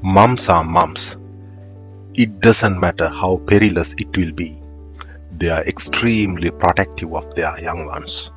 Moms are moms. It doesn't matter how perilous it will be. They are extremely protective of their young ones.